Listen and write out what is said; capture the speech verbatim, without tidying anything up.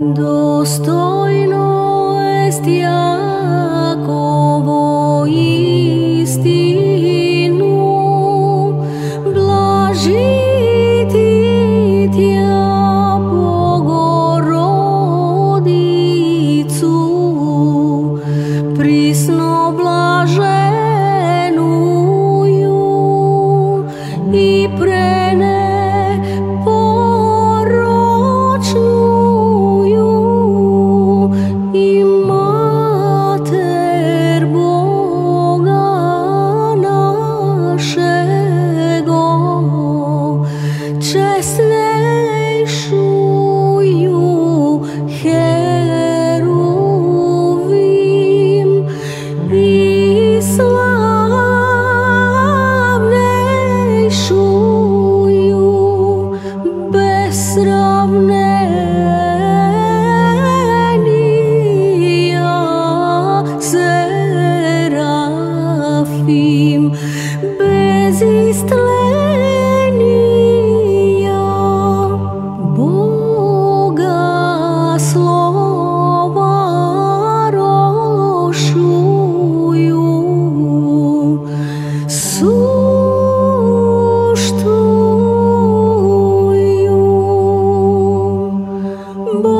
Dostojno jest Jakovo istinu, blažiti tja Bogorodicu, prisno blaženuju i prene. Bye.